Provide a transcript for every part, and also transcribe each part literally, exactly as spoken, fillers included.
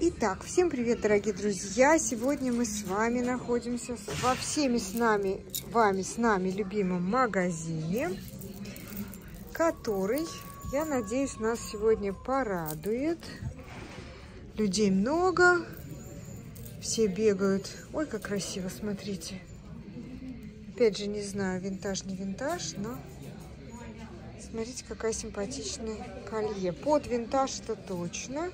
Итак, всем привет, дорогие друзья! Сегодня мы с вами находимся во всеми с нами, вами с нами любимом магазине, который, я надеюсь, нас сегодня порадует. Людей много, все бегают. Ой, как красиво, смотрите. Опять же, не знаю, винтаж, не винтаж, но смотрите, какая симпатичная колье. Под винтаж-то точно.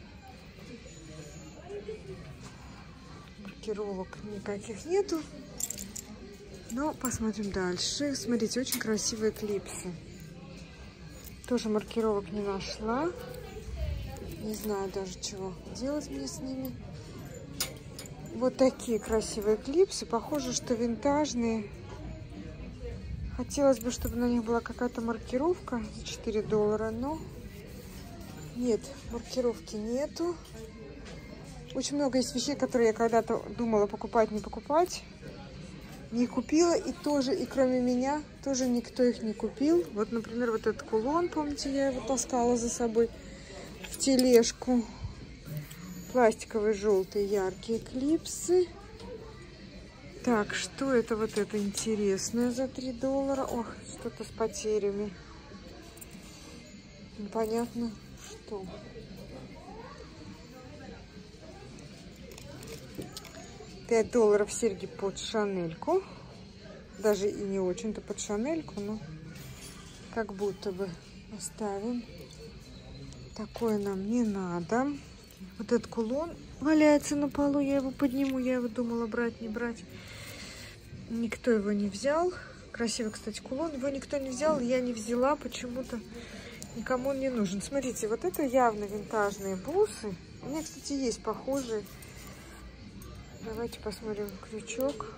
Маркировок никаких нету, но посмотрим дальше. Смотрите, очень красивые клипсы, тоже маркировок не нашла, не знаю даже, чего делать мне с ними. Вот такие красивые клипсы, похоже, что винтажные. Хотелось бы, чтобы на них была какая-то маркировка за четыре доллара, но нет, маркировки нету. Очень много есть вещей, которые я когда-то думала покупать, не покупать. Не купила, и тоже, и кроме меня, тоже никто их не купил. Вот, например, вот этот кулон, помните, я его таскала за собой в тележку. Пластиковые, желтые, яркие клипсы. Так, что это вот это интересное за три доллара? Ох, что-то с потерями. Непонятно, что... пять долларов серьги под шанельку. Даже и не очень-то под шанельку, но как будто бы оставим. Такое нам не надо. Вот этот кулон валяется на полу, я его подниму. Я его думала брать, не брать. Никто его не взял. Красивый, кстати, кулон. Его никто не взял, я не взяла почему-то. Никому он не нужен. Смотрите, вот это явно винтажные брусы. У меня, кстати, есть похожие. Давайте посмотрим крючок.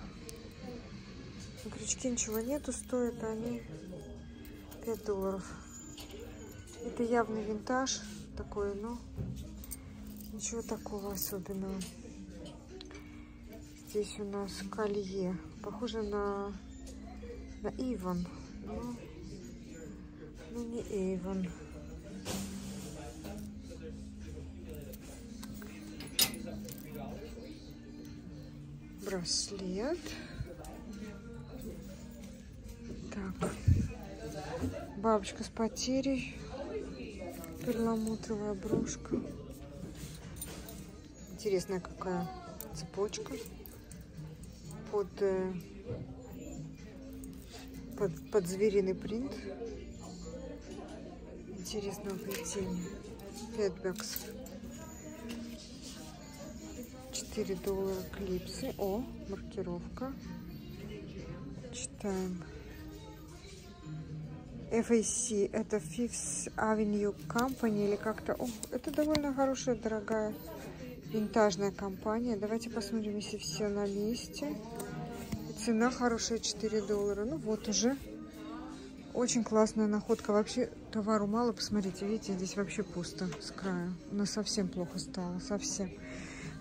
На крючке ничего нету, стоят они пять долларов. Это явно винтаж такой, но ничего такого особенного. Здесь у нас колье. Похоже на на Avon, но, но не Avon. Браслет. Так. Бабочка с потерей. Перламутровая брошка. Интересная какая цепочка. Под, под, под звериный принт. Интересного плетения. пять баксов. четыре доллара клипсы. О, маркировка. Читаем. эф эй си. Это Fifth Avenue Company или как-то... О, это довольно хорошая, дорогая винтажная компания. Давайте посмотрим, если все на месте. Цена хорошая, четыре доллара. Ну вот уже. Очень классная находка. Вообще товару мало. Посмотрите, видите, здесь вообще пусто с краю. У нас совсем плохо стало. Совсем.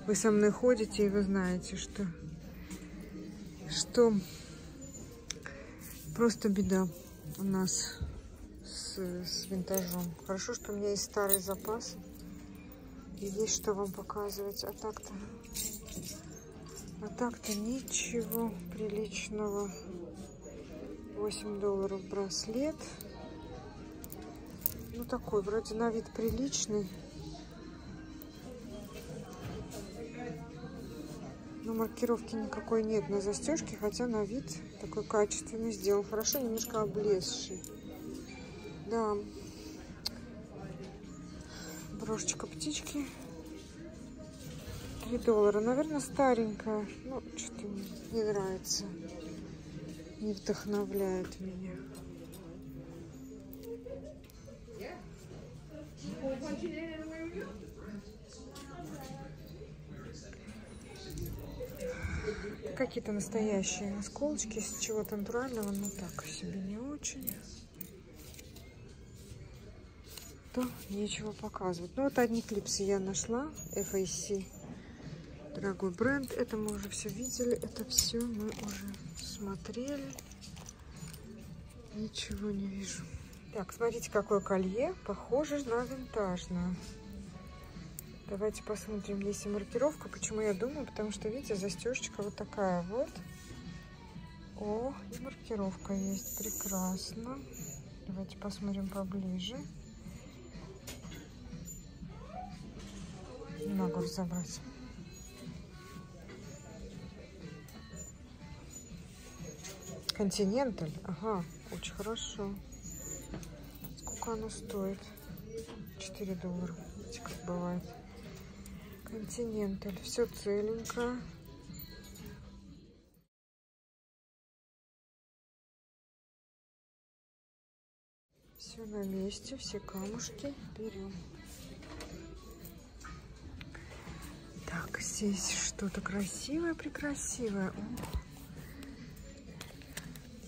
Вы со мной ходите, и вы знаете, что, что просто беда у нас с, с винтажом. Хорошо, что у меня есть старый запас, и есть что вам показывать. А так-то, а так-то ничего приличного. восемь долларов браслет. Ну такой, вроде на вид приличный. Но маркировки никакой нет на застежке, хотя на вид такой качественный, сделан хорошо, немножко облезший. Да. Брошечка птички. три доллара. Наверное, старенькая. Ну, что-то не нравится. Не вдохновляет меня. Какие-то настоящие осколочки из чего-то натурального, но так себе не очень. То нечего показывать. Ну вот одни клипсы я нашла. эф эй си. Дорогой бренд. Это мы уже все видели. Это все мы уже смотрели. Ничего не вижу. Так, смотрите, какое колье. Похоже на винтажное. Давайте посмотрим, есть и маркировка. Почему я думаю? Потому что, видите, застежечка вот такая вот. О, и маркировка есть. Прекрасно. Давайте посмотрим поближе. Не могу разобрать. Continental. Ага, очень хорошо. Сколько она стоит? четыре доллара. Видите, как бывает. Continental. Все целенько. Все на месте, все камушки берем. Так, здесь что-то красивое, прекрасивое. О!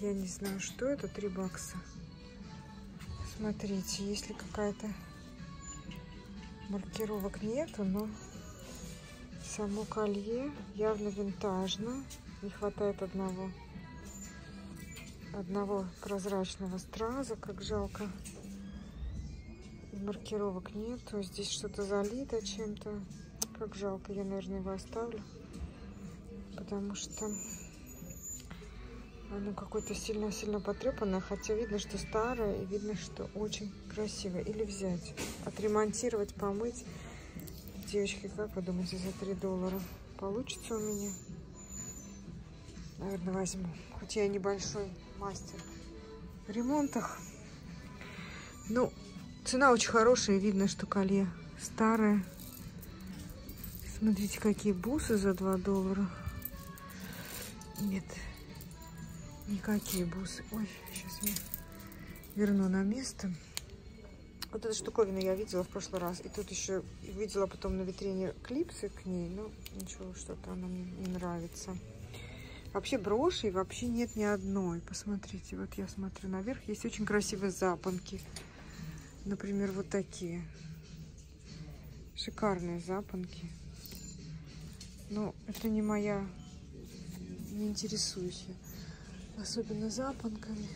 Я не знаю, что это, три бакса. Смотрите, если какая-то маркировок нету, но само колье явно винтажно. Не хватает одного одного прозрачного страза, как жалко. Маркировок нету, здесь что-то залито чем-то. Как жалко, я, наверное, его оставлю, потому что оно какое-то сильно-сильно потрепанное, хотя видно, что старое, и видно, что очень красиво. Или взять, отремонтировать, помыть. Девочки, как вы думаете, за три доллара получится у меня? Наверное, возьму. Хотя я небольшой мастер в ремонтах. Ну, цена очень хорошая, видно, что колье старое. Смотрите, какие бусы за два доллара. Нет. Никакие бусы. Ой, сейчас я верну на место. Вот эту штуковину я видела в прошлый раз. И тут еще видела потом на витрине клипсы к ней. Но ничего, что-то она мне не нравится. Вообще брошей вообще нет ни одной. Посмотрите, вот я смотрю наверх. Есть очень красивые запонки. Например, вот такие. Шикарные запонки. Но это не моя... Не интересуюсь я. Особенно запонками.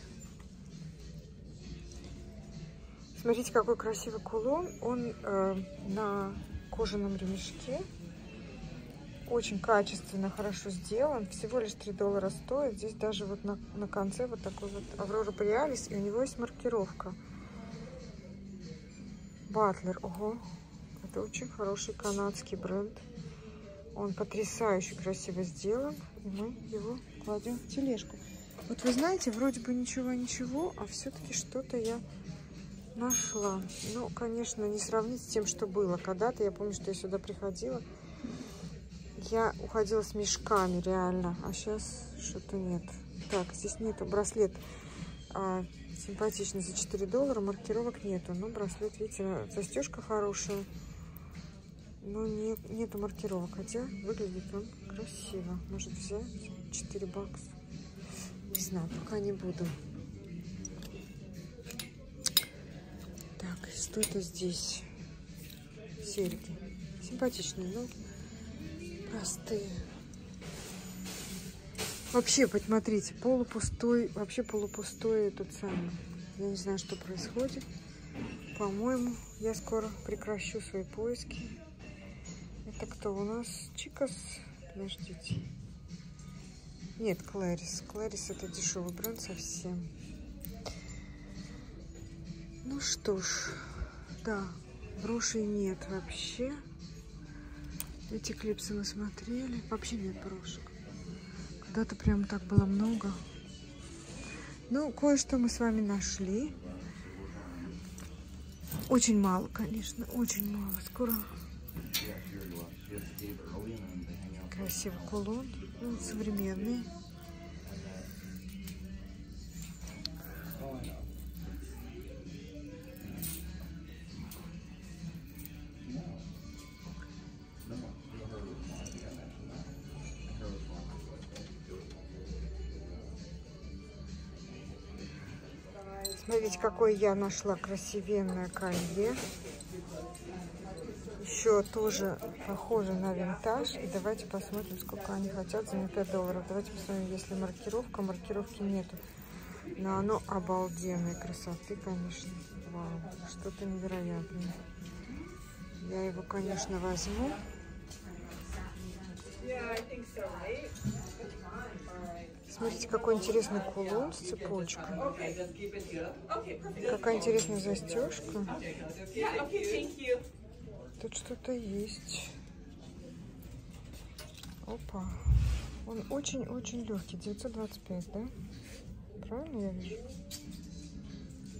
Смотрите, какой красивый кулон. Он э, на кожаном ремешке. Очень качественно, хорошо сделан. Всего лишь три доллара стоит. Здесь даже вот на, на конце вот такой вот Аврора Приалис. И у него есть маркировка. Butler. Ого. Это очень хороший канадский бренд. Он потрясающе красиво сделан. И мы его кладем в тележку. Вот вы знаете, вроде бы ничего-ничего, а все-таки что-то я нашла. Ну, конечно, не сравнить с тем, что было когда-то. Я помню, что я сюда приходила. Я уходила с мешками, реально. А сейчас что-то нет. Так, здесь нету браслет. А, симпатичный, за четыре доллара. Маркировок нету. Но браслет, видите, застежка хорошая. Но нет, нету маркировок. Хотя выглядит он красиво. Может взять четыре бакса. Не знаю, пока не буду. Так, что-то здесь. Серьги. Симпатичные, но простые. Вообще, посмотрите, полупустой, вообще полупустой этот самый. Я не знаю, что происходит. По-моему, я скоро прекращу свои поиски. Это кто у нас? Чикас. Подождите. Нет, Клэрис. Клэрис — это дешевый бренд совсем. Ну что ж, да, брошей нет вообще. Эти клипсы мы смотрели. Вообще нет брошек. Когда-то прям так было много. Ну, кое-что мы с вами нашли. Очень мало, конечно, очень мало. Скоро... Красивый кулон, ну, современный. Смотрите, какое я нашла красивенное колье. Еще тоже похоже на винтаж. И давайте посмотрим, сколько они хотят за пять долларов. Давайте посмотрим, если маркировка. Маркировки нету. Но оно обалденной красоты, конечно. Вау, что-то невероятное. Я его, конечно, возьму. Смотрите, какой интересный кулон с цепочкой. Какая интересная застежка. Тут что-то есть. Опа. Он очень-очень легкий. девятьсот двадцать пять, да? Правильно я вижу?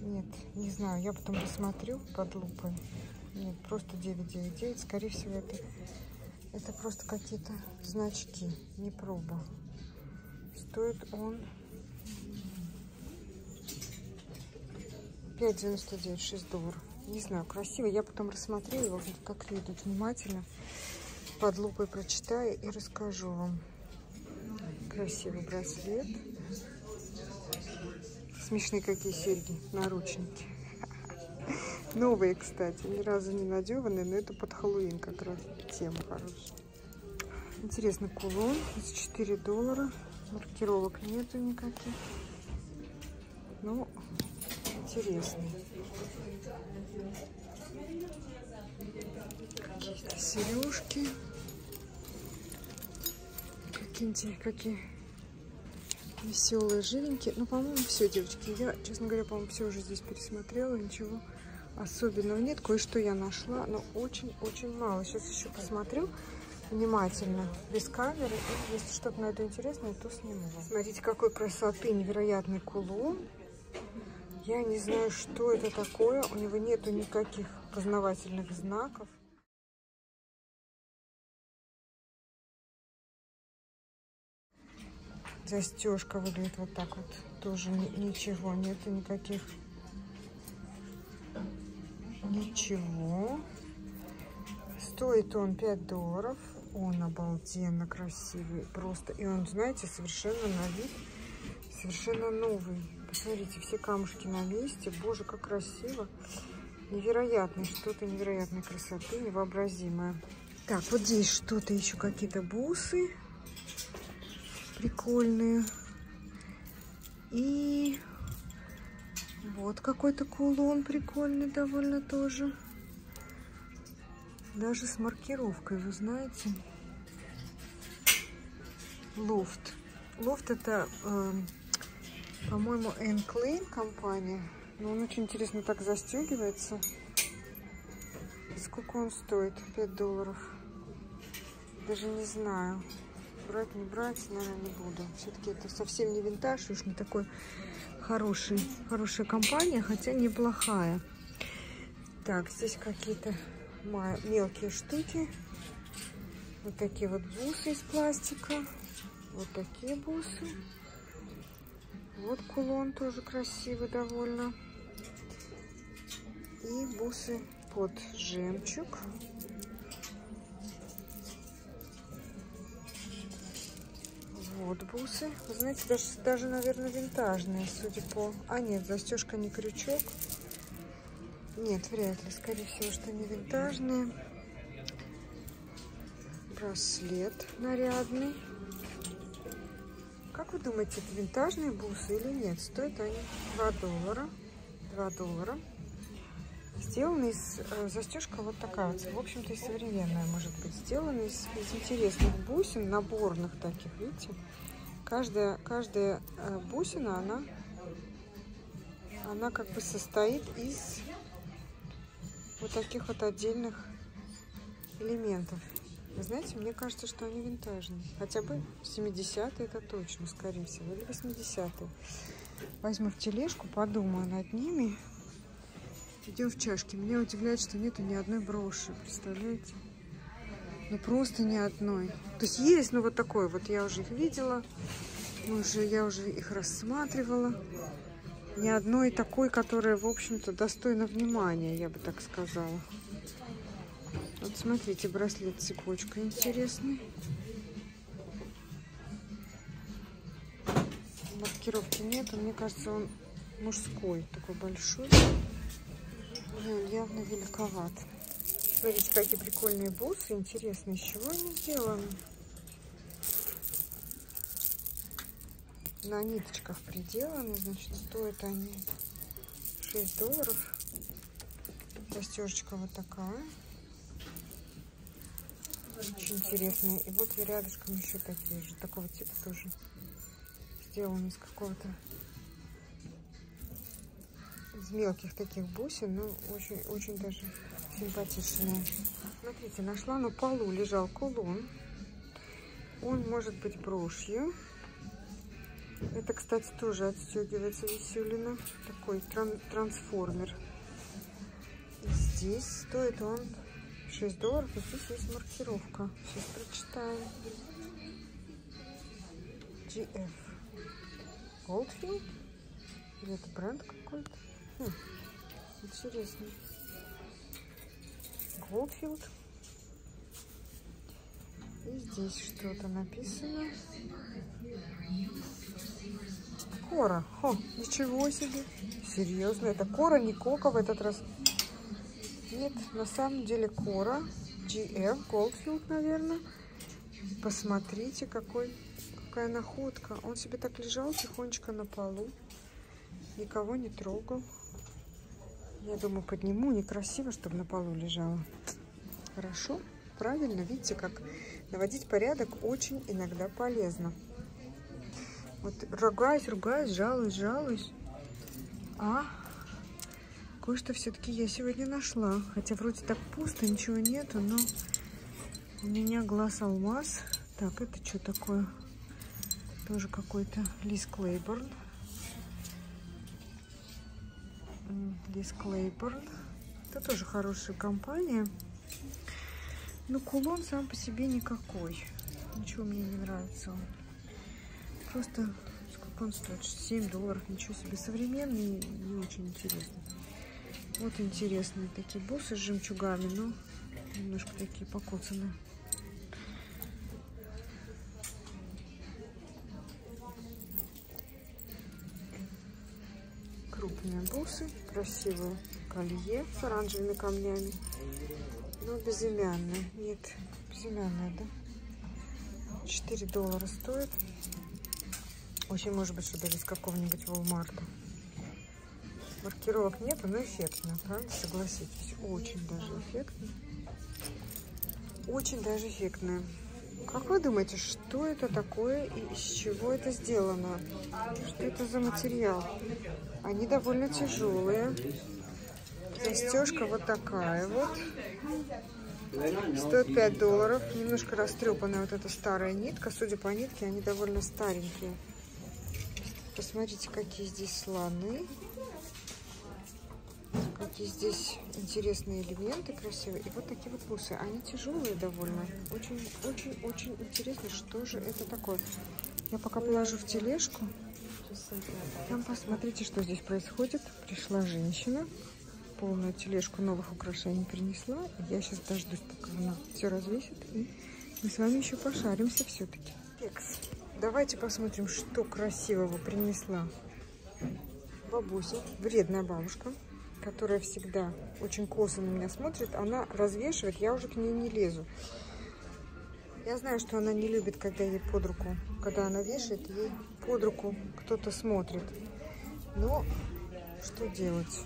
Нет, не знаю. Я потом посмотрю под лупой. Нет, просто девятьсот девяносто девять. Скорее всего, это, это просто какие-то значки. Не проба. Стоит он пять девяносто девять, шесть долларов. Не знаю, красиво. Я потом рассмотрю его как следует внимательно. Под лупой прочитаю и расскажу вам. Красивый браслет. Смешные какие серьги, наручники. Новые, кстати, ни разу не надеванные, но это под Хэллоуин как раз тема хорошая. Интересный кулон за четыре доллара. Маркировок нету никаких. Ну, интересный. Какие-то сережки. Какие-нибудь какие веселые, живенькие. Ну, по-моему, все, девочки. Я, честно говоря, по-моему, все уже здесь пересмотрела. Ничего особенного нет. Кое-что я нашла, но очень-очень мало. Сейчас еще посмотрю внимательно, без камеры. И если что-то найду интересное, то сниму. Смотрите, какой красоты невероятный кулон. Я не знаю, что это такое. У него нету никаких познавательных знаков. Застежка выглядит вот так вот. Тоже ничего, нету никаких. Ничего. Стоит он пять долларов. Он обалденно красивый. Просто. И он, знаете, совершенно на вид. Совершенно новый. Посмотрите, все камушки на месте. Боже, как красиво. Невероятное. Что-то невероятной красоты. Невообразимое. Так, вот здесь что-то еще. Какие-то бусы. Прикольные. И вот какой-то кулон прикольный довольно тоже. Даже с маркировкой, вы знаете. Loft. Loft это, э, по-моему, Энклейн компания. Но он очень интересно так застегивается. Сколько он стоит? пять долларов. Даже не знаю. Брать, не брать, наверное, не буду. Все-таки это совсем не винтаж, уж не такой хороший. Хорошая компания, хотя неплохая. Так, здесь какие-то мелкие штуки. Вот такие вот бусы из пластика. Вот такие бусы. Вот кулон тоже красивый довольно. И бусы под жемчуг. Вот бусы. Вы знаете, даже, даже, наверное, винтажные, судя по... А, нет, застежка не крючок. Нет, вряд ли. Скорее всего, что не винтажные. Браслет нарядный. Как вы думаете, это винтажные бусы или нет? Стоят они два доллара. два доллара. Сделаны из... Э, застежка вот такая вот. В общем-то, и современная, может быть. Сделана из, из интересных бусин, наборных таких, видите? Каждая, каждая э, бусина, она, она как бы состоит из вот таких вот отдельных элементов. Вы знаете, мне кажется, что они винтажные. Хотя бы семидесятые, это точно, скорее всего. Или восьмидесятые. Возьму в тележку, подумаю над ними. Идем в чашки. Меня удивляет, что нету ни одной броши, представляете? Ну просто ни одной. То есть есть, ну вот такой вот. Я уже их видела, уже, я уже их рассматривала. Ни одной такой, которая, в общем-то, достойна внимания, я бы так сказала. Вот смотрите, браслет с цепочкой интересный. Маркировки нету. Мне кажется, он мужской, такой большой. Он явно великоват. Смотрите, какие прикольные бусы. Интересно, из чего они сделаны. На ниточках приделаны. Значит, стоят они шесть долларов. Застежечка вот такая. Очень интересные. И вот и рядышком еще такие же. Такого типа тоже. Сделаны из какого-то... из мелких таких бусин. Но очень, очень даже симпатичные. Смотрите, нашла на полу. Лежал кулон. Он может быть брошью. Это, кстати, тоже отстегивается висюлина. Такой тран- трансформер. И здесь стоит он шесть долларов. И здесь есть маркировка. Сейчас прочитаем. джи эф. Goldfield. Или это бренд какой-то? Хм, интересно. Goldfield. И здесь что-то написано. Кора. Хо, ничего себе. Серьезно, это Кора, не Кока в этот раз. Нет, на самом деле Кора. джи эф, Goldfield, наверное. Посмотрите, какой, какая находка. Он себе так лежал тихонечко на полу. Никого не трогал. Я думаю, подниму. Некрасиво, чтобы на полу лежало. Хорошо. Правильно, видите, как наводить порядок очень иногда полезно. Вот ругаюсь, ругаюсь, жалуюсь, жалуюсь. А кое-что все-таки я сегодня нашла. Хотя вроде так пусто, ничего нету, но у меня глаз алмаз. Так, это что такое? Тоже какой-то Лиз Клейборн. Лиз Клейборн. Это тоже хорошая компания. Ну, кулон сам по себе никакой. Ничего мне не нравится он. Просто, сколько он стоит? семь долларов. Ничего себе. Современный, не очень интересный. Вот интересные такие бусы с жемчугами, но немножко такие покоцанные. Крупные бусы, красивое колье с оранжевыми камнями. Ну, безымянная. Нет, безымянная, да? четыре доллара стоит. Очень может быть, что даже из какого-нибудь Walmart. Маркировок нету, но эффектно, правда? Согласитесь. Очень даже эффектно. Очень даже эффектно. Как вы думаете, что это такое и из чего это сделано? Что это за материал? Они довольно тяжелые. Застежка вот такая вот. Стоит пять долларов. Немножко растрепанная вот эта старая нитка. Судя по нитке, они довольно старенькие. Посмотрите, какие здесь слоны. Какие здесь интересные элементы красивые. И вот такие вот бусы. Они тяжелые довольно. Очень-очень-очень интересно, что же это такое. Я пока положу в тележку. Там посмотрите, что здесь происходит. Пришла женщина. Полную тележку новых украшений принесла. Я сейчас дождусь, пока она все развесит. И мы с вами еще пошаримся все-таки. Давайте посмотрим, что красивого принесла бабуся. Вредная бабушка, которая всегда очень косо на меня смотрит. Она развешивает, я уже к ней не лезу. Я знаю, что она не любит, когда ей под руку, когда она вешает, ей под руку кто-то смотрит. Но что делать?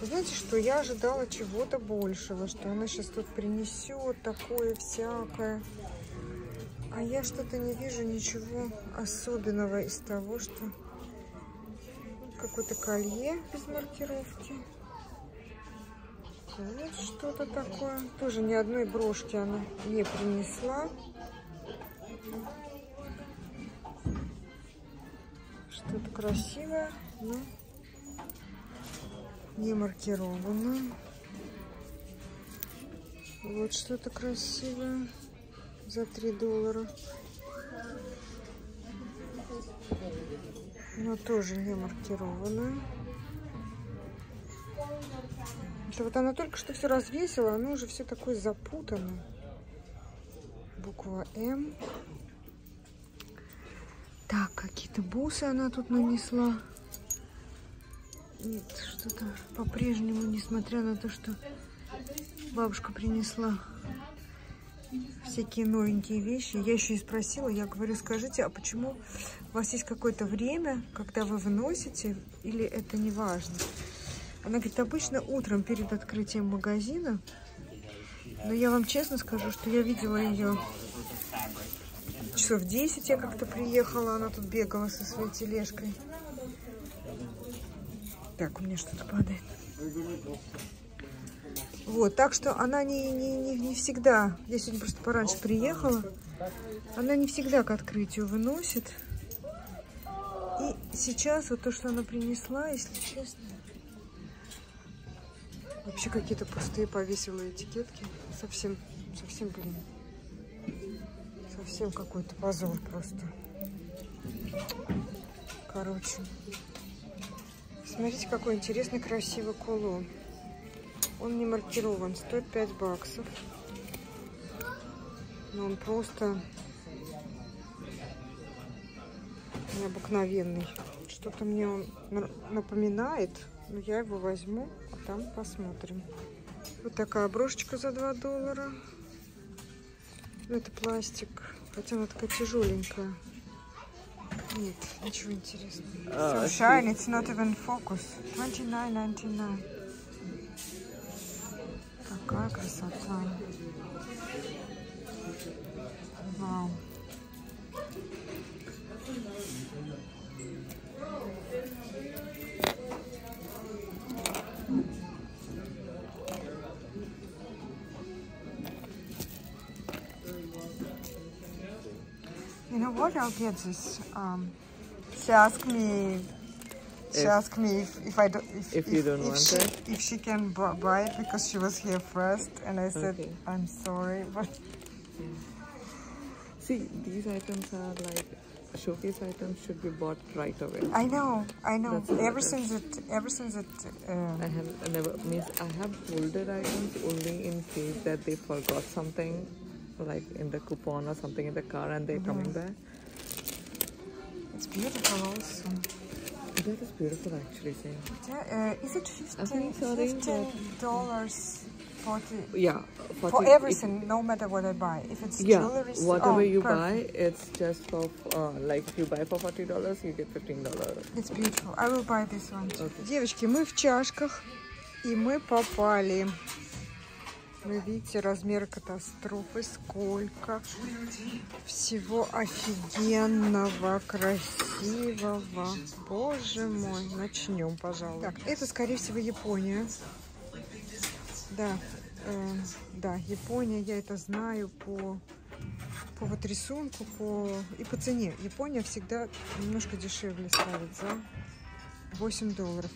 Вы знаете, что я ожидала чего-то большего, что она сейчас тут принесет такое всякое. А я что-то не вижу ничего особенного из того, что... Какое-то колье без маркировки. Вот что-то такое. Тоже ни одной брошки она не принесла. Что-то красивое, но... не маркировано. Вот что-то красивое за три доллара. Но тоже не маркировано. Это вот она только что все развесила, оно уже все такое запутано. Буква М. Так, какие-то бусы она тут нанесла. Нет, что-то по-прежнему, несмотря на то, что бабушка принесла всякие новенькие вещи. Я еще и спросила, я говорю, скажите, а почему у вас есть какое-то время, когда вы выносите, или это не важно? Она говорит, обычно утром перед открытием магазина Но я вам честно скажу, что я видела ее часов в десять, я как-то приехала, она тут бегала со своей тележкой. Так, у меня что-то падает. Вот, так что она не, не, не, не всегда, я сегодня просто пораньше приехала, она не всегда к открытию выносит. И сейчас вот то, что она принесла, если честно, вообще какие-то пустые повесила этикетки. Совсем, совсем, блин, совсем какой-то позор просто. Короче, смотрите, какой интересный, красивый кулон. Он не маркирован, стоит пять баксов. Но он просто необыкновенный. Что-то мне он напоминает, но я его возьму, а там посмотрим. Вот такая брошечка за два доллара. Ну, это пластик, хотя она такая тяжеленькая. Нет, ничего интересного. So shiny, it's not even focus. двадцать девять девяносто девять. Какая красота. Вау. You know what? I'll get this. Um, she asked me. She asked me if if I do, if, if you if, don't if want she, it, if she can buy it because she was here first, and I said okay. I'm sorry, but yeah. See, these items are like showcase items, should be bought right away. I know, I know. That's ever since it, ever since it. Um, I have I never means I have older items only in case that they forgot something, like in the coupon or something in the car, and they're mm-hmm. coming back. It's beautiful also. That is beautiful actually, Sam. Uh, is it fifteen dollars? forty, yeah, forty, for everything, it, no matter what I buy. If it's yeah, jewelry, whatever oh, you perfect. buy, it's just for uh, like you buy for forty dollars, you get fifteen dollars. It's beautiful. I will buy this one. Okay. Девочки, мы в чашках, и мы попали. Вы видите размеры катастрофы, сколько всего офигенного, красивого. Боже мой, начнем, пожалуй. Так, это, скорее всего, Япония. Да, э, да, Япония, я это знаю по, по вот рисунку, по и по цене. Япония всегда немножко дешевле ставит за восемь долларов.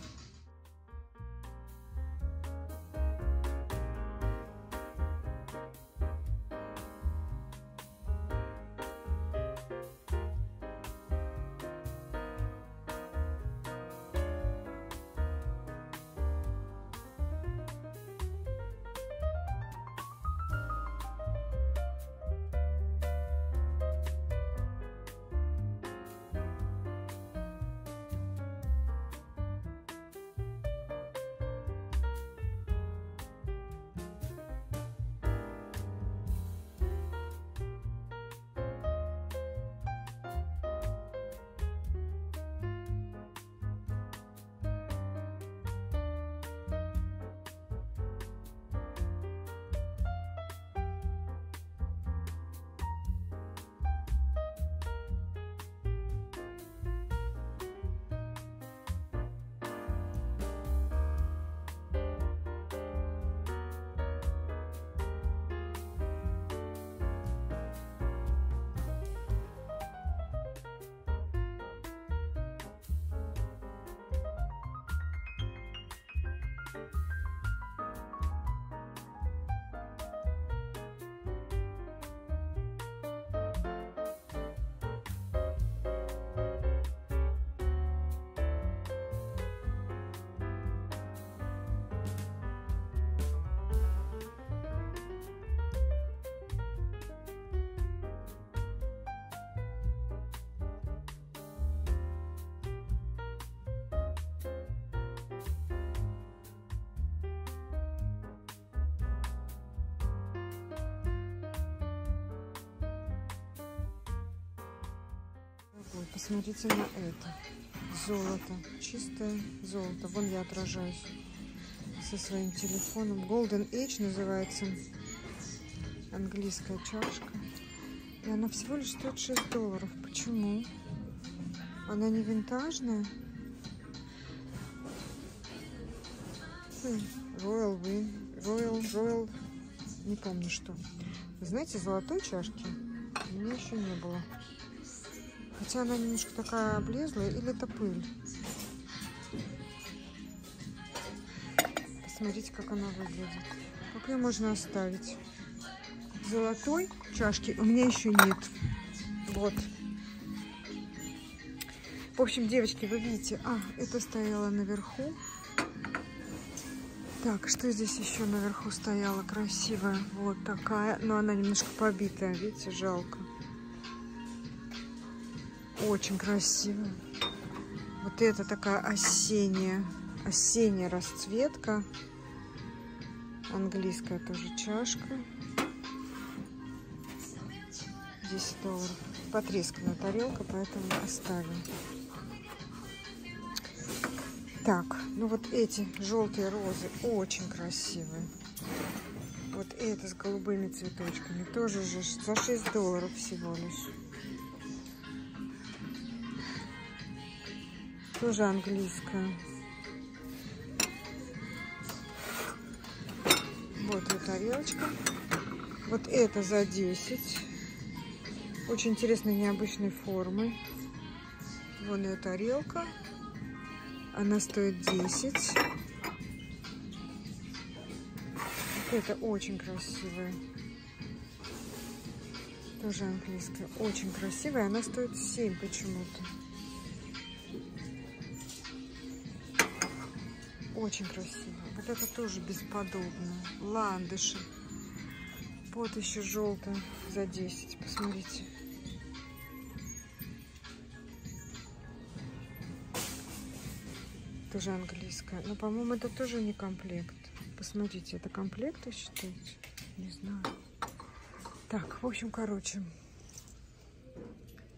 Ой, посмотрите на это. Золото. Чистое золото. Вон я отражаюсь со своим телефоном. Golden Age называется. английская чашка. И она всего лишь стоит шесть долларов. Почему? Она не винтажная. Royal, Royal, Royal, не помню что. Вы знаете, золотой чашки у меня еще не было. Хотя она немножко такая облезлая, или это пыль. Посмотрите, как она выглядит. Как ее можно оставить? Золотой чашки у меня еще нет. Вот. В общем, девочки, вы видите... А, это стояло наверху. Так, что здесь еще наверху стояла красивая? Вот такая, но она немножко побитая, видите, жалко. Очень красивая. Вот это такая осенняя, осенняя расцветка. Английская тоже чашка. десять долларов. Потресканная тарелка, поэтому оставим. Так, ну вот эти желтые розы очень красивые. Вот это с голубыми цветочками тоже же за шесть долларов всего лишь. Тоже английская. Вот ее тарелочка. Вот это за десять. Очень интересной необычной формы. Вон ее тарелка. Она стоит десять. Это очень красивая. Тоже английская. Очень красивая. Она стоит семь почему-то. Очень красивая. Вот это тоже бесподобно. Ландыши. Вот еще желтая за десять. Посмотрите. Тоже английская. Но, по-моему, это тоже не комплект. Посмотрите, это комплект, вы считаете? Не знаю. Так, в общем, короче.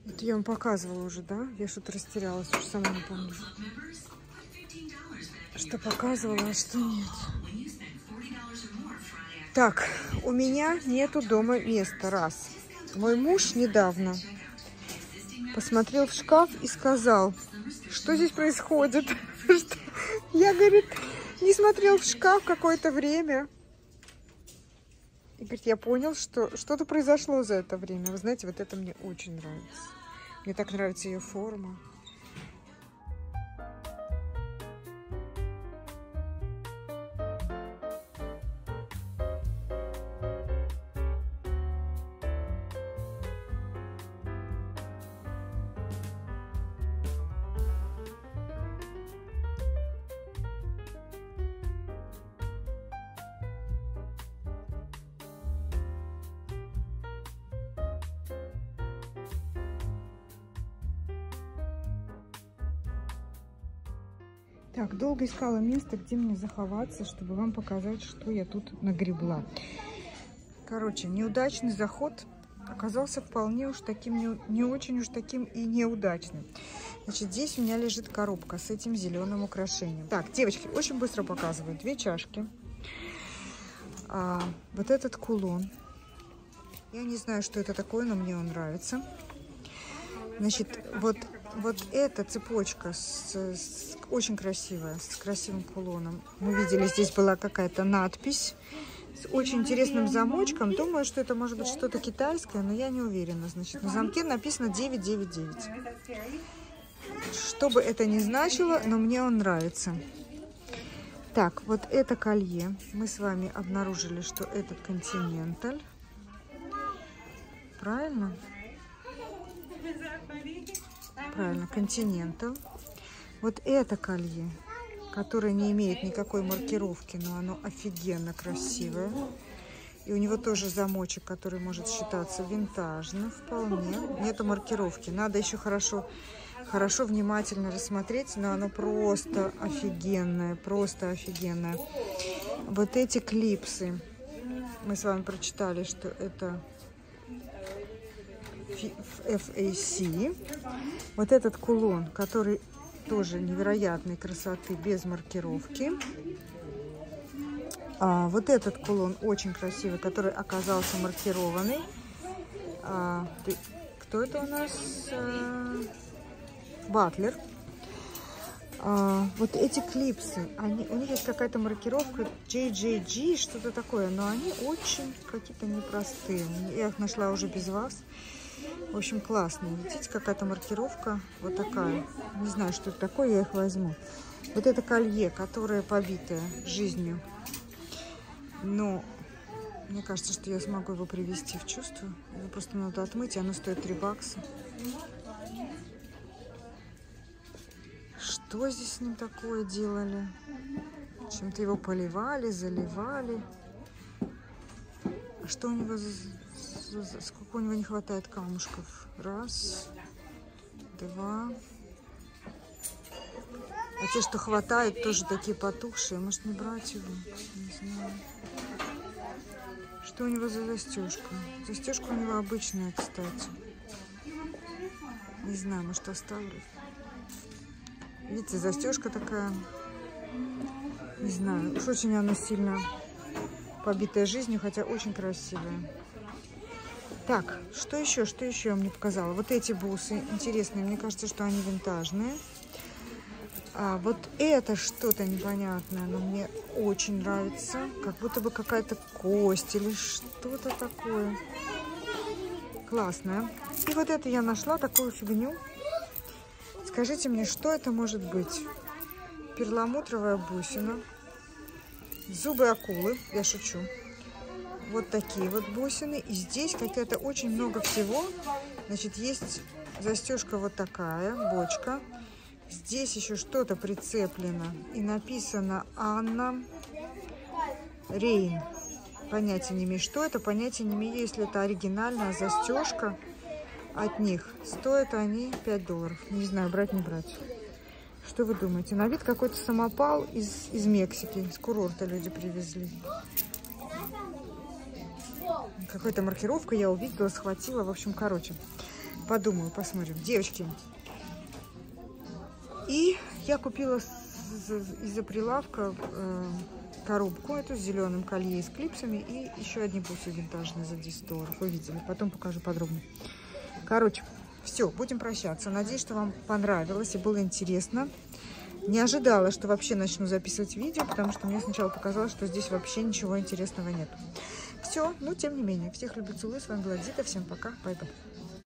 Вот я вам показывала уже, да? Я что-то растерялась, уже сама не помню. Что показывала, а что нет. Так, у меня нету дома места. Раз. Мой муж недавно посмотрел в шкаф и сказал, что здесь происходит. Я, говорит, не смотрел в шкаф какое-то время. И, говорит, я понял, что что-то произошло за это время. Вы знаете, вот это мне очень нравится. Мне так нравится ее форма. Так, долго искала место, где мне заховаться, чтобы вам показать, что я тут нагребла. Короче, неудачный заход оказался вполне уж таким, не, не очень уж таким и неудачным. Значит, здесь у меня лежит коробка с этим зеленым украшением. Так, девочки, очень быстро показываю. Две чашки. А, вот этот кулон. Я не знаю, что это такое, но мне он нравится. Значит, вот... Вот эта цепочка с, с, очень красивая, с красивым кулоном. Мы видели, здесь была какая-то надпись с очень интересным замочком. Думаю, что это может быть что-то китайское, но я не уверена. Значит, на замке написано девять девять девять. Что бы это ни значило, но мне он нравится. Так, вот это колье. Мы с вами обнаружили, что это Continental. Правильно? Правильно, Continental. Вот это колье, которое не имеет никакой маркировки, но оно офигенно красивое. И у него тоже замочек, который может считаться винтажным вполне. Нету маркировки. Надо еще хорошо, хорошо внимательно рассмотреть, но оно просто офигенное, просто офигенное. Вот эти клипсы. Мы с вами прочитали, что это... эф эй си. Вот этот кулон, который тоже невероятной красоты, без маркировки. А, вот этот кулон очень красивый, который оказался маркированный. А, ты, кто это у нас? А, Батлер. А, вот эти клипсы, они, у них есть какая-то маркировка джей джей джи, что-то такое, но они очень какие-то непростые. Я их нашла уже без вас. В общем, классные. Видите, какая-то маркировка вот такая. Не знаю, что это такое, я их возьму. Вот это колье, которое побитое жизнью. Но мне кажется, что я смогу его привести в чувство. Его просто надо отмыть, и оно стоит три бакса. Что здесь с ним такое делали? Чем-то его поливали, заливали. А что у него за, за, сколько у него не хватает камушков? Раз, два. А те, что хватает, тоже такие потухшие. Может, не брать его? Не знаю. Что у него за застежка? Застежка у него обычная, кстати. Не знаю, может, оставлю. Видите, застежка такая, не знаю, уж очень она сильно побитая жизнью, хотя очень красивая. Так, что еще, что еще я мне показала? Вот эти бусы интересные, мне кажется, что они винтажные. А вот это что-то непонятное, но мне очень нравится, как будто бы какая-то кость или что-то такое. Классное. И вот это я нашла, такую фигню. Скажите мне, что это может быть? Перламутровая бусина, зубы акулы, я шучу. Вот такие вот бусины. И здесь какая-то очень много всего. Значит, есть застежка вот такая, бочка. Здесь еще что-то прицеплено. И написано Анна Рейн. Понятия не имею, что это. Понятия не имею, если это оригинальная застежка. От них стоят они пять долларов. Не знаю, брать не брать. Что вы думаете? На вид какой-то самопал из, из Мексики. С курорта люди привезли. Какая-то маркировка я увидела, схватила. В общем, короче. Подумаю, посмотрим. Девочки. И я купила из-за прилавка э, коробку эту с зеленым колье и с клипсами. И еще одни бусы винтажные за десять долларов. Вы видели. Потом покажу подробно. Короче, все, будем прощаться. Надеюсь, что вам понравилось и было интересно. Не ожидала, что вообще начну записывать видео, потому что мне сначала показалось, что здесь вообще ничего интересного нет. Все, но тем не менее. Всех люблю, целую. С вами была Дита. Всем пока. Бай-бай.